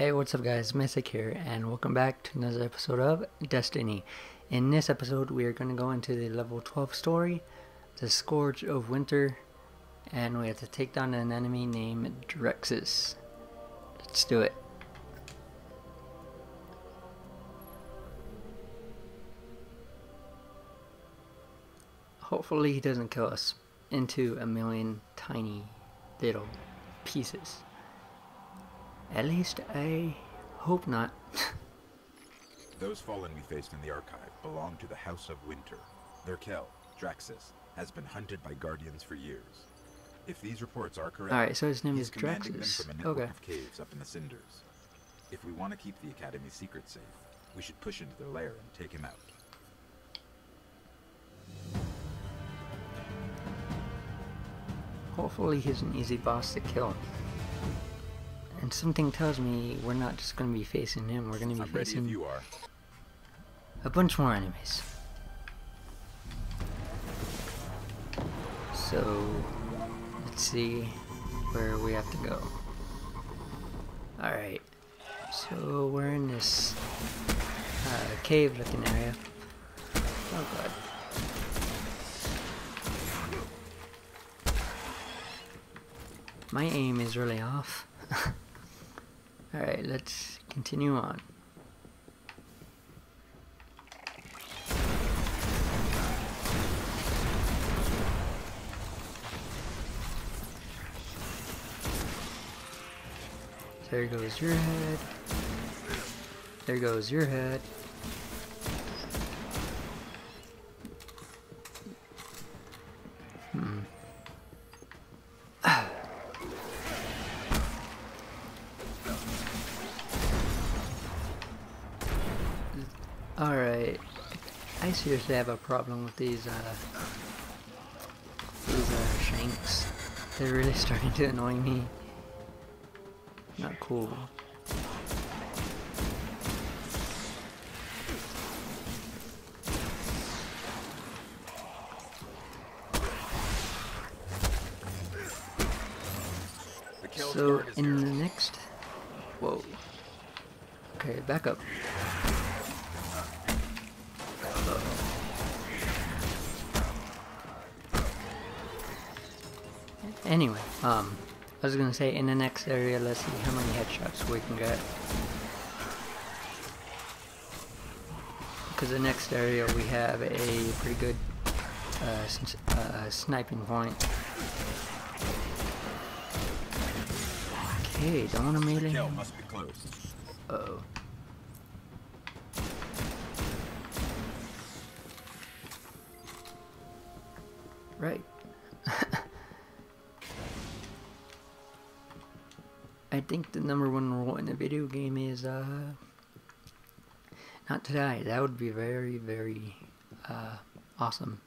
Hey, what's up guys, Mythic here, and welcome back to another episode of Destiny. In this episode, we are going to go into the level 12 story, the Scourge of Winter, and we have to take down an enemy named Drexus. Let's do it. Hopefully he doesn't kill us into a million tiny little pieces. At least I hope not. Those fallen we faced in the archive belong to the House of Winter. Their Kel, Draksis, has been hunted by guardians for years. If these reports are correct, all right, so his name is Drexus. Okay. Of caves up in the cinders. If we want to keep the Academy's secret safe, we should push into their lair and take him out. Hopefully he's an easy boss to kill. And something tells me we're not just going to be facing him, we're going to be facing a bunch more enemies. So, let's see where we have to go. Alright, so we're in this cave looking area. Oh god. My aim is really off. Alright, let's continue on. There goes your head. There goes your head. Alright, I seriously have a problem with these shanks. They're really starting to annoy me. Not cool. So, in the next... Whoa. Okay, back up. Anyway, I was gonna say in the next area, let's see how many headshots we can get. Because the next area we have a pretty good sniping point. Okay, don't wanna melee him. Uh oh. Right. I think the #1 rule in a video game is not to die. That would be very, very awesome.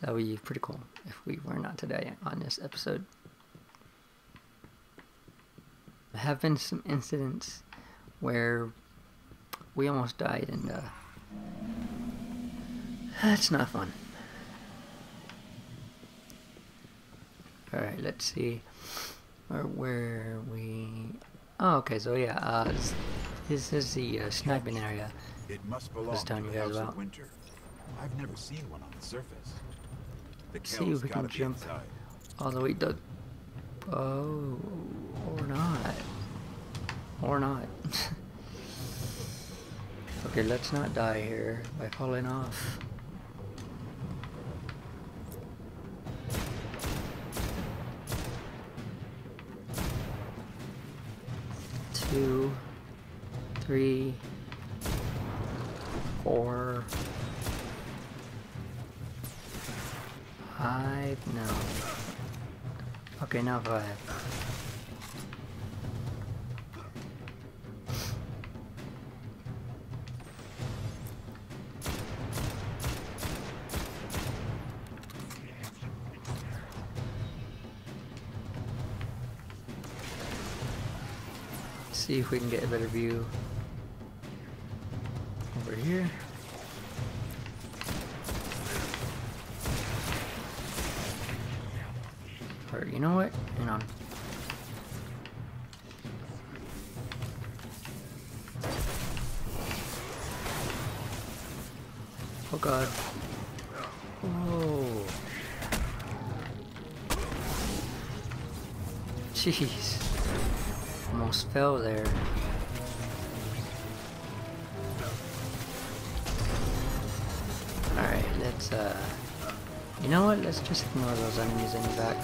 That would be pretty cool if we were not to die on this episode. There have been some incidents where we almost died, and that's not fun. Alright, let's see. Or where we... Oh, okay, so yeah, this is the sniping area. It must belong to the House of Winter. I've never seen one on the surface. Let's see if we can jump all the way to... Oh, or not. Or not. Okay, let's not die here by falling off. Two, three, four, five, no. Okay, now 5. See if we can get a better view over here. Or you know what? Hang on. Oh god. Oh. Jeez. Almost fell there. Alright, let's you know what? Let's just ignore those enemies in the back.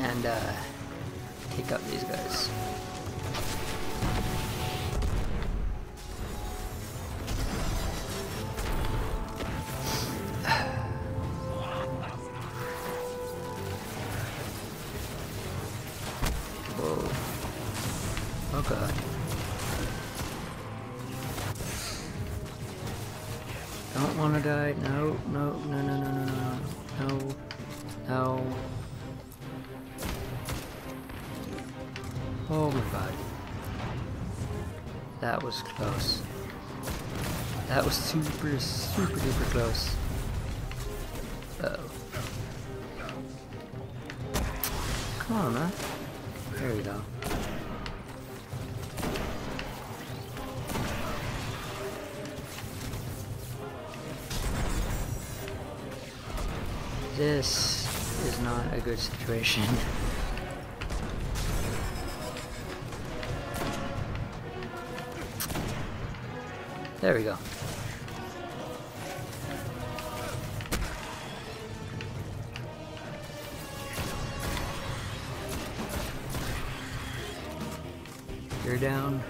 And take out these guys. Whoa. Oh god. Don't wanna die. No, no, no, no, no, no, no, no, no. Oh my god. That was close. That was super, super duper close. Uh-oh. Come on, man. There we go. This is not a good situation. There we go. You're down.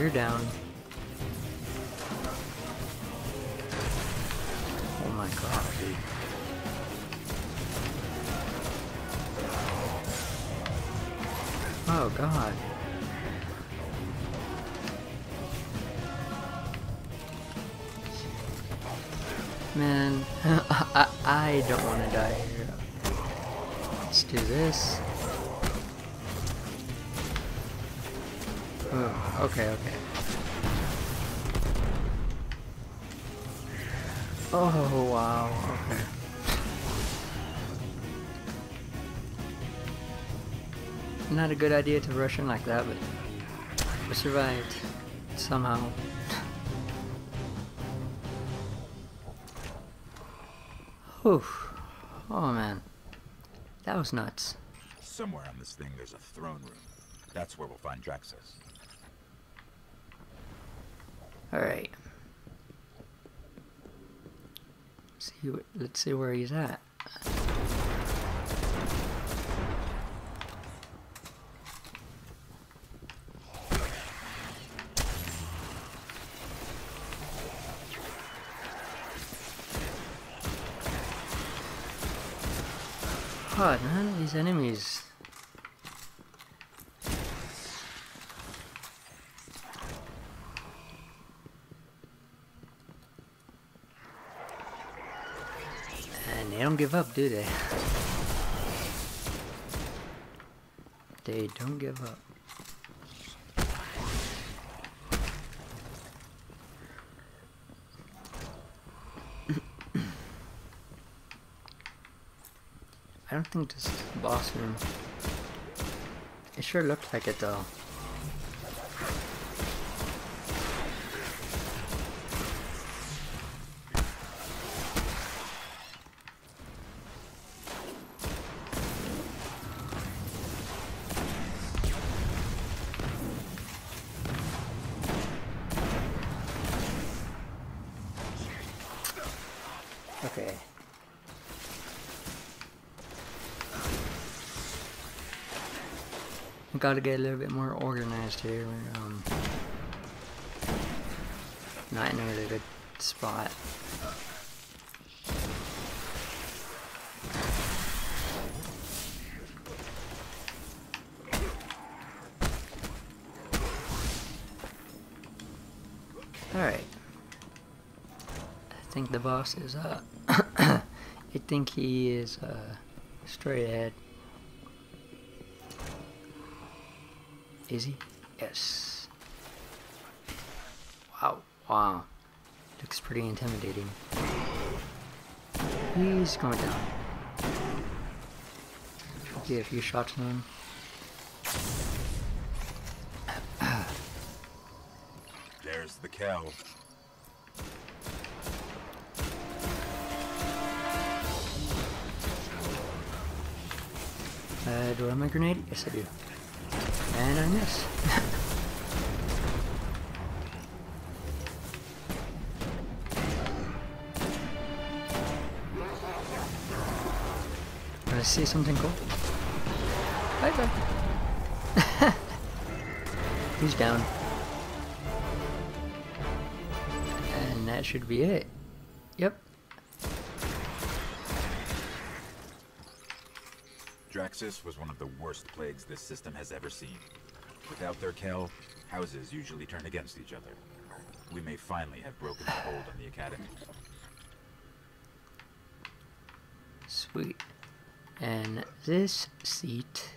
You're down. Oh my god, dude. Oh god. Man, I don't want to die here. Let's do this. Oh, okay, okay. Oh, wow, okay. Not a good idea to rush in like that, but we survived somehow. Oof. Oh man, that was nuts. Somewhere on this thing there's a throne room. That's where we'll find Draksis. Alright. Let's see where he's at. God, none of these enemies. And they don't give up, do they? They don't give up. I don't think this is the boss room. It sure looked like it though. Okay. Gotta get a little bit more organized here. We're not in a really good spot. Alright. I think the boss is up. I think he is straight ahead. Is he? Yes. Wow. Wow. Looks pretty intimidating. He's going down. Give a few shots to him. There's the cow. Do I have my grenade? Yes, I do. And I miss. I see something cool. Bye bye. He's down. And that should be it. Yep. Draksis was one of the worst plagues this system has ever seen. Without their kel, houses usually turn against each other. We may finally have broken the hold on the academy. Sweet. And this seat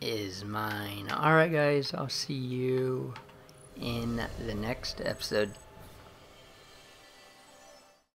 is mine. Alright guys, I'll see you in the next episode.